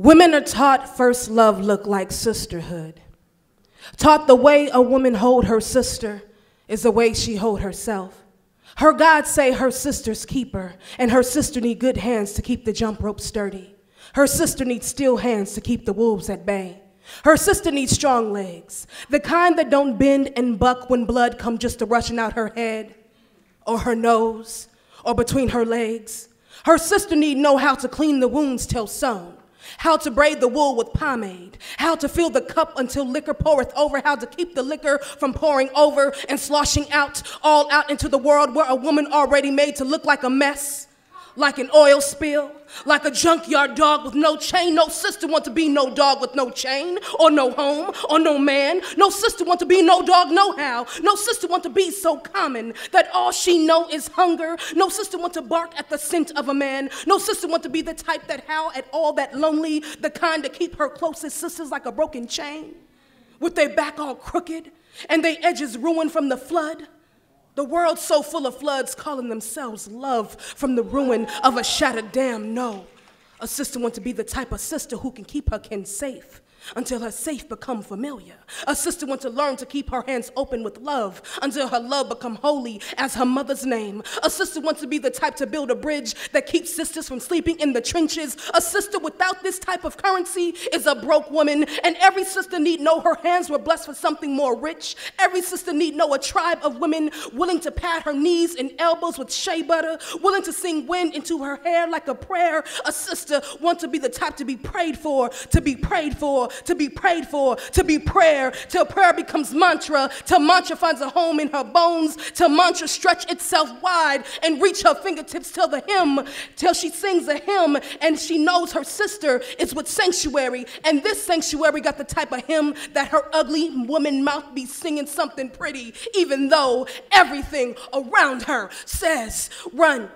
Women are taught first love look like sisterhood. Taught the way a woman hold her sister is the way she hold herself. Her God say her sister's keeper, and her sister need good hands to keep the jump rope sturdy. Her sister needs steel hands to keep the wolves at bay. Her sister needs strong legs, the kind that don't bend and buck when blood come just to rushing out her head or her nose or between her legs. Her sister need know how to clean the wounds till sewn, how to braid the wool with pomade, how to fill the cup until liquor poureth over, how to keep the liquor from pouring over and sloshing out, all out into the world where a woman already made to look like a mess, like an oil spill, like a junkyard dog with no chain. No sister want to be no dog with no chain, or no home, or no man. No sister want to be no dog no how. No sister want to be so common that all she know is hunger. No sister want to bark at the scent of a man. No sister want to be the type that howl at all that lonely, the kind to keep her closest sisters like a broken chain, with their back all crooked and their edges ruined from the flood. The world so full of floods calling themselves love from the ruin of a shattered dam. No, a sister wants to be the type of sister who can keep her kin safe until her safe become familiar. A sister wants to learn to keep her hands open with love until her love become holy as her mother's name. A sister wants to be the type to build a bridge that keeps sisters from sleeping in the trenches. A sister without this type of currency is a broke woman, and every sister need know her hands were blessed for something more rich. Every sister need know a tribe of women willing to pat her knees and elbows with shea butter, willing to sing wind into her hair like a prayer. A sister wants to be the type to be prayed for, to be prayed for, to be prayed for, to be prayer, till prayer becomes mantra, till mantra finds a home in her bones, till mantra stretch itself wide and reach her fingertips till the hymn, till she sings a hymn and she knows her sister is with sanctuary, and this sanctuary got the type of hymn that her ugly woman mouth be singing something pretty, even though everything around her says run.